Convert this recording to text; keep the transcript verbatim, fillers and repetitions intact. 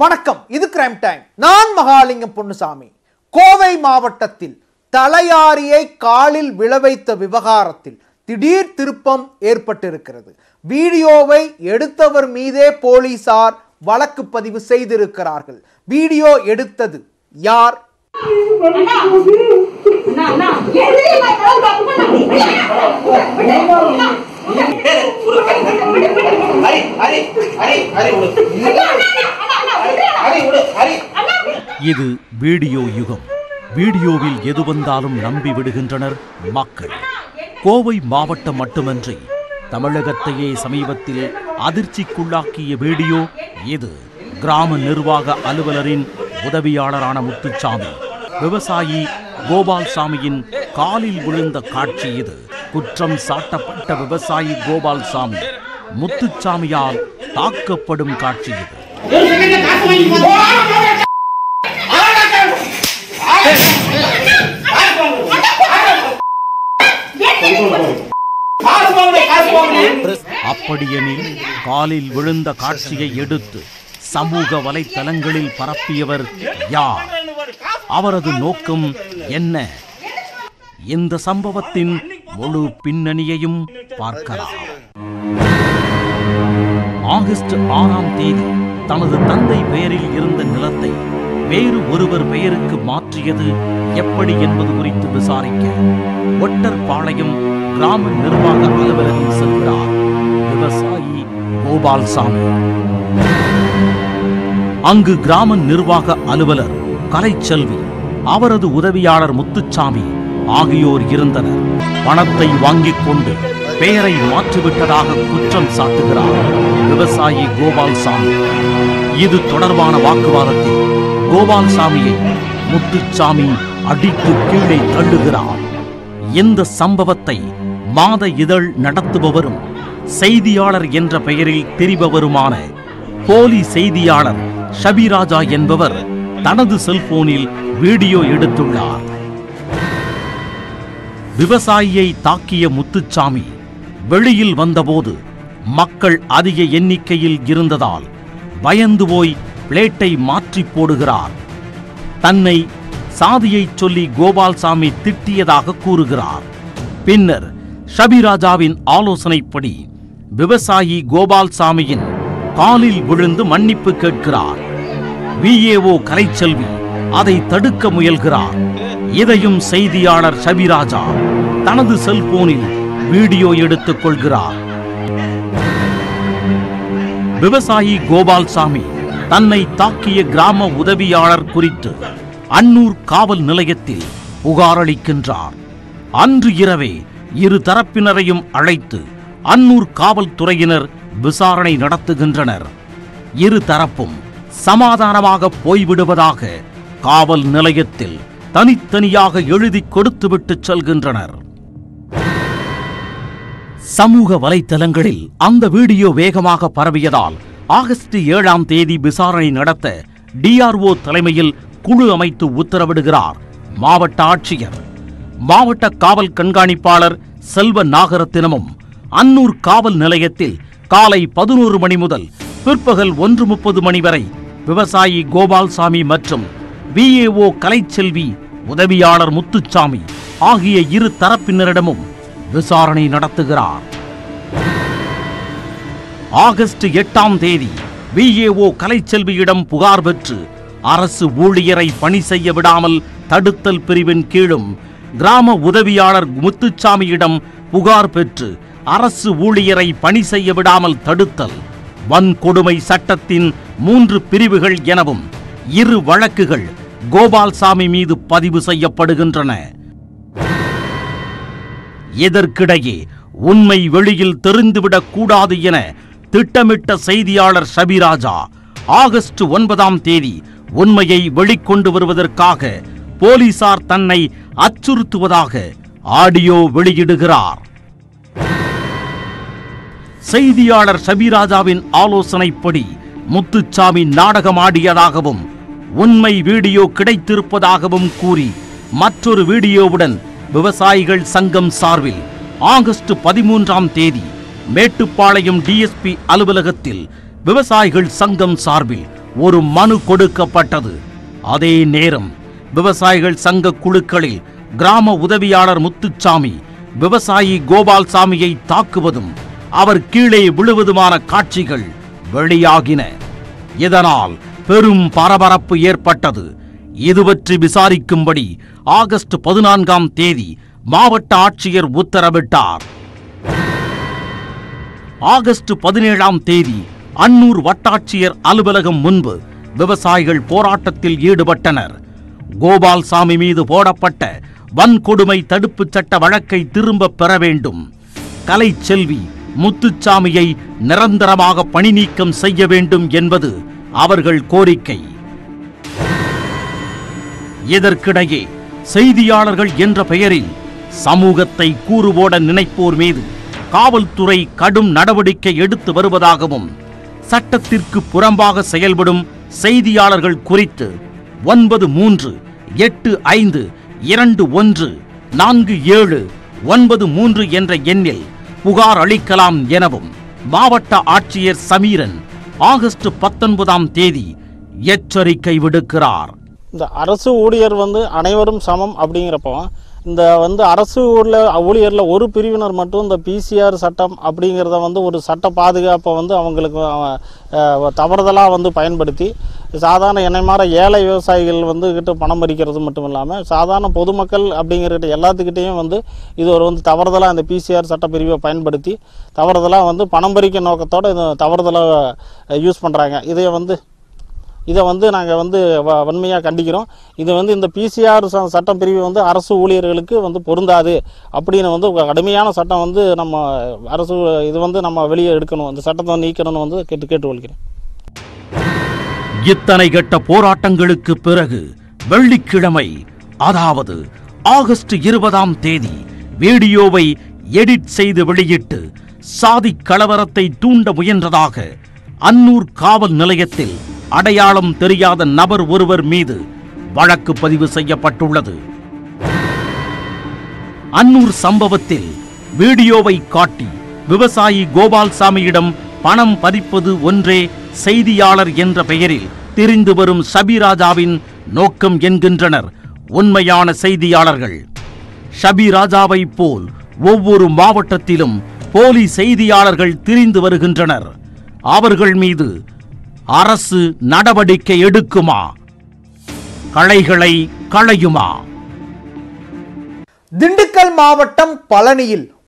வணக்கம், இது crime time. நான் மகாலிங்கம் பொன்னுசாமி. கோவை மாவட்டத்தில் தலையாரியை காலில் விழவைத்த விவகாரத்தில் திடீர் திருப்பம் ஏற்பட்டிருக்கிறது. வீடியோவை எடுத்தவர் மீதே போலீசார் வழக்கு பதிவு செய்திருக்கிறார்கள். வீடியோ எடுத்தது யார்? இது வீடியோ யுகம். வீடியோவில் எது வந்தாலும் நம்பி விடுகின்றனர் மக்கள். கோவை மாவட்டம் மட்டுமன்றி தமிழகத்தையே சமீபத்தில் அதிர்ச்சிக்குள்ளாக்கிய வீடியோ இது. கிராம நிர்வாக அலுவலரின் உதவியாளரான முத்துசாமி விவசாயி கோபால்சாமியின் காலில் விழுந்த காட்சி இது. குற்றம் சாட்டப்பட்ட விவசாயி கோபால்சாமி முத்துசாமியால் தாக்கப்படும் காட்சி இது. அப்படியெனில் காலில் விழுந்த காட்சியை எடுத்து சமூக வலைத்தளங்களில் பரப்பியவர் யார்? அவரது நோக்கம் என்ன? இந்த சம்பவத்தின் முழு பின்னணியையும் பார்க்கலாம். ஆகஸ்ட் ஆறாம் தேதி தனது தந்தை பெயரில் இருந்த நிலத்தை வேறு ஒருவர் பெயருக்கு மாற்றியது எப்படி என்பது குறித்து விசாரிக்க ஒட்டர்பாளையம் கிராம நிர்வாக அலுவலகம் சென்றார் விவசாயி கோபால்சாமி. அங்கு கிராம நிர்வாக அலுவலர் கலைச்செல்வி, அவரது உதவியாளர் முத்துசாமி ஆகியோர் இருந்தனர். பணத்தை வாங்கிக் கொண்டு பெயரை மாற்றிவிட்டதாக குற்றம் சாட்டுகிறார் விவசாயி கோபால்சாமி. இது தொடர்பான வாக்குவாதத்தில் கோபால்சாமியை முத்துசாமி அடித்து கீழே தள்ளுகிறார். இந்த சம்பவத்தை மாத இதழ் நடத்துபவரும் செய்தியாளர் என்ற பெயரில் தெரிபவருமான போலி செய்தியாளர் ஷபிராஜா என்பவர் தனது செல்போனில் வீடியோ எடுத்துள்ளார். விவசாயியை தாக்கிய முத்துசாமி வெளியில் வந்தபோது மக்கள் அதிக எண்ணிக்கையில் இருந்ததால் பயந்து போய் பிளேட்டை மாற்றி போடுகிறார். தன்னை சாதியை சொல்லி கோபால்சாமி திட்டியதாக கூறுகிறார். பின்னர் ஷபிராஜாவின் ஆலோசனைப்படி விவசாயி கோபால்சாமியின் காலில் விழுந்து மன்னிப்பு கேட்கிறார். விஏஓ கலைச்செல்வி அதை தடுக்க முயல்கிறார். இதையும் செய்தியாளர் ஷபிராஜா தனது செல்போனில் வீடியோ எடுத்துக் கொள்கிறார். விவசாயி கோபால்சாமி தன்னை தாக்கிய கிராம உதவியாளர் குறித்து அன்னூர் காவல் நிலையத்தில் புகார் அளிக்கின்றார். அன்று இரவே இரு தரப்பினரையும் அழைத்து அன்னூர் காவல்துறையினர் விசாரணை நடத்துகின்றனர். இரு தரப்பும் சமாதானமாக போய்விடுவதாக காவல் நிலையத்தில் தனித்தனியாக எழுதி கொடுத்துவிட்டு செல்கின்றனர். சமூக வலைத்தளங்களில் அந்த வீடியோ வேகமாக பரவியதால் ஆகஸ்ட் ஏழாம் தேதி விசாரணை நடத்த டிஆர்ஓ தலைமையில் குழு அமைத்து உத்தரவிடுகிறார் மாவட்ட ஆட்சியர். மாவட்ட காவல் கண்காணிப்பாளர் செல்வ நாகரத்தினமும் அன்னூர் காவல் நிலையத்தில் காலை பதினோரு மணி முதல் பிற்பகல் ஒன்று முப்பது மணி வரை விவசாயி கோபால்சாமி மற்றும் விஏஓ கலைச்செல்வி உதவியாளர் முத்துசாமி ஆகிய இரு தரப்பினரிடமும் விசாரணை நடத்துகிறார். ஆகஸ்ட் எட்டாம் தேதி விஏஓ கலைச்செல்வியிடம் புகார் பெற்று அரசு ஊழியரை பணி செய்ய விடாமல் தடுத்தல் பிரிவின் கீழும் கிராம உதவியாளர் முத்துசாமியிடம் புகார் பெற்று அரசு ஊழியரை பணி செய்ய விடாமல் தடுத்தல் வன்கொடுமை சட்டத்தின் மூன்று பிரிவுகள் எனவும் இரு வழக்குகள் கோபால்சாமி மீது பதிவு செய்யப்படுகின்றன. இதற்கிடையே உண்மை வெளியில் தெரிந்துவிடக் கூடாது என திட்டமிட்ட செய்தியாளர் ஷபிராஜா ஆகஸ்ட் ஒன்பதாம் தேதி உண்மையை வெளிக்கொண்டு வருவதற்காக போலீசார் தன்னை அச்சுறுத்துவதாக ஆடியோ வெளியிடுகிறார். செய்தியாளர் ஷபிராஜாவின் ஆலோசனைப்படி முத்துசாமி நாடகமாடியதாகவும் உண்மை வீடியோ கிடைத்திருப்பதாகவும் கூறி மற்றொரு வீடியோவுடன் விவசாயிகள் சங்கம் சார்பில் ஆகஸ்ட் பதிமூன்றாம் தேதி மேட்டுப்பாளையம் டிஎஸ்பி அலுவலகத்தில் விவசாயிகள் சங்கம் சார்பில் ஒரு மனு கொடுக்கப்பட்டது. அதே நேரம் விவசாயிகள் சங்க குழுக்களில் கிராம உதவியாளர் முத்துசாமி விவசாயி கோபால்சாமியை தாக்குவதும் அவர் கீழே விழுவதுமான காட்சிகள் வெளியாகின. இதனால் பெரும் பரபரப்பு ஏற்பட்டது. இது பற்றி விசாரிக்கும்படி ஆகஸ்ட் பதினான்காம் தேதி மாவட்ட ஆட்சியர் உத்தரவிட்டார். ஆகஸ்ட் பதினேழாம் தேதி அன்னூர் வட்டாட்சியர் அலுவலகம் முன்பு விவசாயிகள் போராட்டத்தில் ஈடுபட்டனர். கோபால்சாமி மீது போடப்பட்ட வன்கொடுமை தடுப்பு சட்ட வழக்கை திரும்ப பெற வேண்டும். கலைச்செல்வி முத்துசாமியை நிரந்தரமாக பணி நீக்கம் செய்ய வேண்டும் என்பது அவர்கள் கோரிக்கை. இதற்கிடையே செய்தியாளர்கள் என்ற பெயரில் சமூகத்தை கூறுபோட நினைப்போர் மீது காவல்துறை கடும் நடவடிக்கை எடுத்து வருவதாகவும் சட்டத்திற்கு புறம்பாக செயல்படும் செய்தியாளர்கள் குறித்து ஒன்பது மூன்று எட்டு ஐந்து இரண்டு ஒன்று நான்கு ஏழு ஒன்பது மூன்று என்ற எண்ணில் புகார் அளிக்கலாம் எனவும் மாவட்ட ஆட்சியர் சமீரன் ஆகஸ்ட் பத்தொன்பதாம் தேதி எச்சரிக்கை விடுக்கிறார். இந்த அரசு ஊழியர் வந்து அனைவரும் சமம் அப்படிங்கிறப்போ இந்த வந்து அரசு ஊரில் ஊழியரில் ஒரு பிரிவினர் மட்டும் இந்த பிசிஆர் சட்டம் அப்படிங்கிறத வந்து ஒரு சட்ட பாதுகாப்பை வந்து அவங்களுக்கு தவறுதலாக வந்து பயன்படுத்தி சாதாரண என்னை மாதிரி ஏழை விவசாயிகள் வந்து கிட்ட பணம் பறிக்கிறது மட்டும் இல்லாமல் சாதாரண பொதுமக்கள் அப்படிங்கிறக்கிட்ட எல்லாத்துக்கிட்டேயும் வந்து இது ஒரு வந்து தவறுதலாக இந்த பிசிஆர் சட்ட பிரிவை பயன்படுத்தி தவறுதலாக வந்து பணம் பறிக்க நோக்கத்தோடு இது தவறுதலாக யூஸ் பண்ணுறாங்க. இதை வந்து இதை வந்து நாங்கள் வந்து வன்மையாக கண்டிக்கிறோம். இது வந்து இந்த பிசிஆர் சட்டம் பிரிவு வந்து அரசு ஊழியர்களுக்கு வந்து பொருந்தாது அப்படின்னு வந்து கடுமையான சட்டம் வந்து நம்ம அரசு இது வந்து நம்ம வெளியே எடுக்கணும், இந்த சட்டத்தை நீக்கணும்னு வந்து கேட்டு கேட்டுக்கொள்கிறேன். இத்தனை கட்ட போராட்டங்களுக்கு பிறகு வெள்ளிக்கிழமை அதாவது ஆகஸ்ட் இருபதாம் தேதி வீடியோவை எடிட் செய்து வெளியிட்டு சாதி கலவரத்தை தூண்ட முயன்றதாக அன்னூர் காவல் நிலையத்தில் அடையாளம் தெரியாத நபர் ஒருவர் மீது வழக்கு பதிவு செய்யப்பட்டுள்ளது. அன்னூர் சம்பவத்தில் வீடியோவை காட்டி விவசாயி கோபால்சாமியிடம் பணம் பறிப்பது ஒன்றே செய்தியாளர் என்ற பெயரில் தெரிந்து வரும் ஷபிராஜாவின் நோக்கம் என்கின்றனர் உண்மையான செய்தியாளர்கள். ஷபிராஜாவை போல் ஒவ்வொரு மாவட்டத்திலும் போலி செய்தியாளர்கள் திரிந்து வருகின்றனர். அவர்கள் மீது அரசு நடவடிக்கை எடுக்குமா? களைகளை களையுமா? திண்டுக்கல் மாவட்டம் பழனியில்